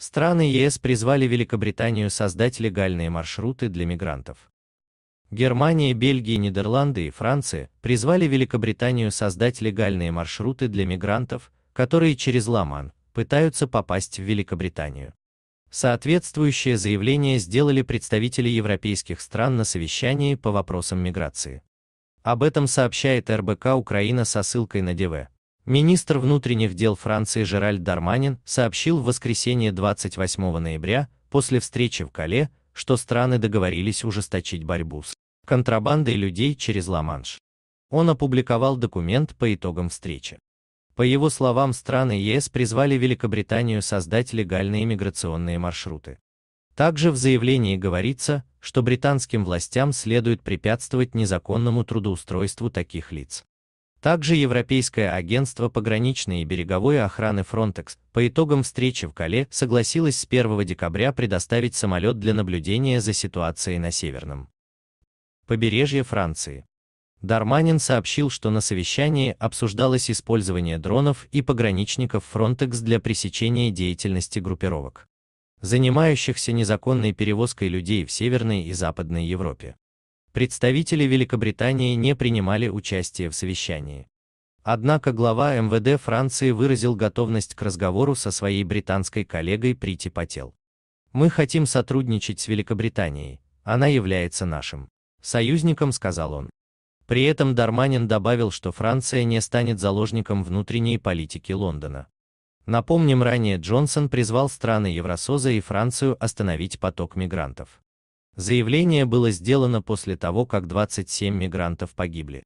Страны ЕС призвали Великобританию создать легальные маршруты для мигрантов. Германия, Бельгия, Нидерланды и Франция призвали Великобританию создать легальные маршруты для мигрантов, которые через Ла-Манш пытаются попасть в Великобританию. Соответствующее заявление сделали представители европейских стран на совещании по вопросам миграции. Об этом сообщает РБК Украина со ссылкой на DW. Министр внутренних дел Франции Жеральд Дарманен сообщил в воскресенье 28 ноября, после встречи в Кале, что страны договорились ужесточить борьбу с контрабандой людей через Ла-Манш. Он опубликовал документ по итогам встречи. По его словам, страны ЕС призвали Великобританию создать легальные миграционные маршруты. Также в заявлении говорится, что британским властям следует препятствовать незаконному трудоустройству таких лиц. Также Европейское агентство пограничной и береговой охраны Фронтекс по итогам встречи в Кале согласилось с 1 декабря предоставить самолет для наблюдения за ситуацией на северном побережье Франции. Дарманен сообщил, что на совещании обсуждалось использование дронов и пограничников Фронтекс для пресечения деятельности группировок, занимающихся незаконной перевозкой людей в Северной и Западной Европе. Представители Великобритании не принимали участие в совещании. Однако глава МВД Франции выразил готовность к разговору со своей британской коллегой Прити Патель. «Мы хотим сотрудничать с Великобританией, она является нашим союзником», — сказал он. При этом Дарманен добавил, что Франция не станет заложником внутренней политики Лондона. Напомним, ранее Джонсон призвал страны Евросоюза и Францию остановить поток мигрантов. Заявление было сделано после того, как 27 мигрантов погибли.